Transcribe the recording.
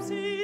See?